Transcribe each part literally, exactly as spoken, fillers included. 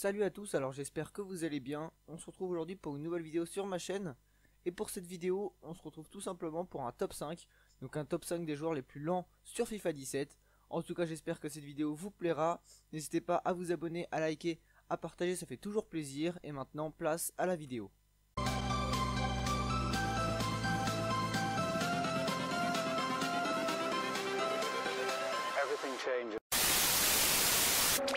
Salut à tous, alors j'espère que vous allez bien. On se retrouve aujourd'hui pour une nouvelle vidéo sur ma chaîne. Et pour cette vidéo, on se retrouve tout simplement pour un top cinq. Donc un top cinq des joueurs les plus lents sur FIFA dix-sept. En tout cas, j'espère que cette vidéo vous plaira. N'hésitez pas à vous abonner, à liker, à partager, ça fait toujours plaisir. Et maintenant, place à la vidéo.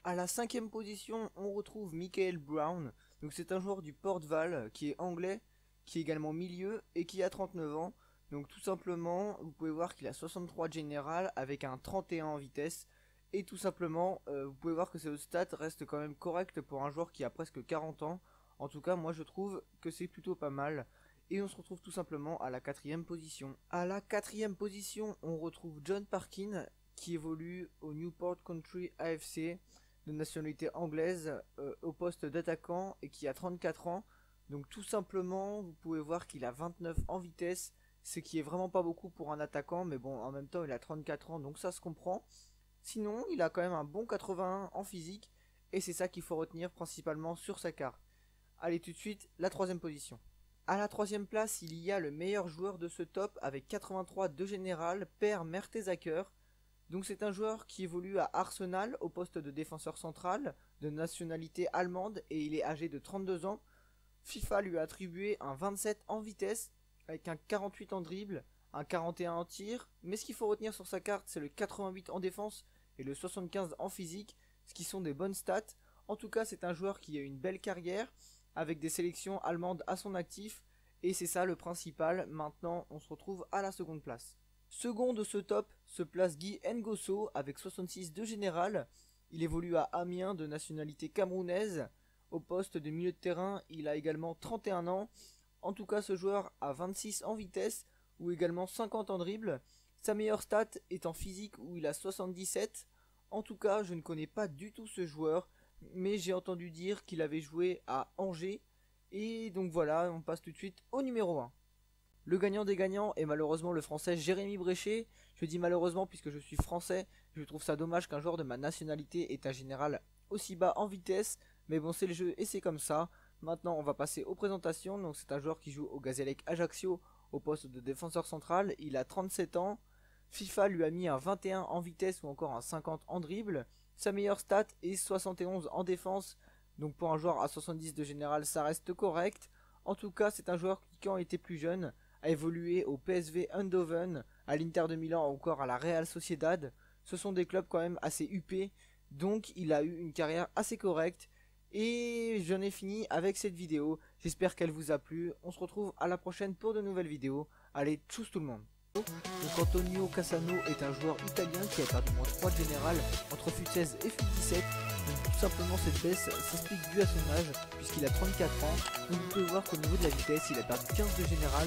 À la cinquième position, on retrouve Michael Brown. Donc c'est un joueur du Port Vale qui est anglais, qui est également milieu et qui a trente-neuf ans. Donc tout simplement, vous pouvez voir qu'il a soixante-trois de général avec un trente et un en vitesse. Et tout simplement, euh, vous pouvez voir que ce stat reste quand même correct pour un joueur qui a presque quarante ans. En tout cas, moi je trouve que c'est plutôt pas mal. Et on se retrouve tout simplement à la quatrième position. À la quatrième position, on retrouve John Parkin, qui évolue au Newport County A F C, de nationalité anglaise, euh, au poste d'attaquant et qui a trente-quatre ans. Donc tout simplement, vous pouvez voir qu'il a vingt-neuf en vitesse, ce qui est vraiment pas beaucoup pour un attaquant, mais bon, en même temps il a trente-quatre ans, donc ça se comprend. Sinon, il a quand même un bon quatre-vingt-un en physique, et c'est ça qu'il faut retenir principalement sur sa carte. Allez, tout de suite, la troisième position. À la troisième place, il y a le meilleur joueur de ce top avec quatre-vingt-trois de général, Per Mertesacker. Donc c'est un joueur qui évolue à Arsenal au poste de défenseur central, de nationalité allemande, et il est âgé de trente-deux ans. FIFA lui a attribué un vingt-sept en vitesse, avec un quarante-huit en dribble, un quarante et un en tir. Mais ce qu'il faut retenir sur sa carte, c'est le quatre-vingt-huit en défense et le soixante-quinze en physique, ce qui sont des bonnes stats. En tout cas, c'est un joueur qui a une belle carrière, avec des sélections allemandes à son actif, et c'est ça le principal. Maintenant, on se retrouve à la seconde place. Second de ce top se place Guy Ngosso avec soixante-six de général. Il évolue à Amiens de nationalité camerounaise. Au poste de milieu de terrain, il a également trente et un ans. En tout cas, ce joueur a vingt-six en vitesse ou également cinquante en dribble. Sa meilleure stat est en physique où il a soixante-dix-sept. En tout cas, je ne connais pas du tout ce joueur, mais j'ai entendu dire qu'il avait joué à Angers. Et donc voilà, on passe tout de suite au numéro un. Le gagnant des gagnants est malheureusement le français Jérémy Bréchet. Je dis malheureusement puisque je suis français, je trouve ça dommage qu'un joueur de ma nationalité ait un général aussi bas en vitesse. Mais bon, c'est le jeu et c'est comme ça. Maintenant, on va passer aux présentations. Donc c'est un joueur qui joue au Gazélec Ajaccio au poste de défenseur central. Il a trente-sept ans. FIFA lui a mis un vingt et un en vitesse ou encore un cinquante en dribble. Sa meilleure stat est soixante et onze en défense. Donc pour un joueur à soixante-dix de général, ça reste correct. En tout cas, c'est un joueur qui, quand il était plus jeune, a évolué au P S V Eindhoven, à l'Inter de Milan ou encore à la Real Sociedad. Ce sont des clubs quand même assez huppés, donc il a eu une carrière assez correcte. Et j'en ai fini avec cette vidéo, j'espère qu'elle vous a plu. On se retrouve à la prochaine pour de nouvelles vidéos. Allez, tchuss tout le monde. Donc Antonio Cassano est un joueur italien qui a perdu moins trois de général entre F U seize et F U dix-sept. Donc tout simplement, cette baisse s'explique due à son âge puisqu'il a trente-quatre ans. Donc vous pouvez voir qu'au niveau de la vitesse, il a perdu quinze de général.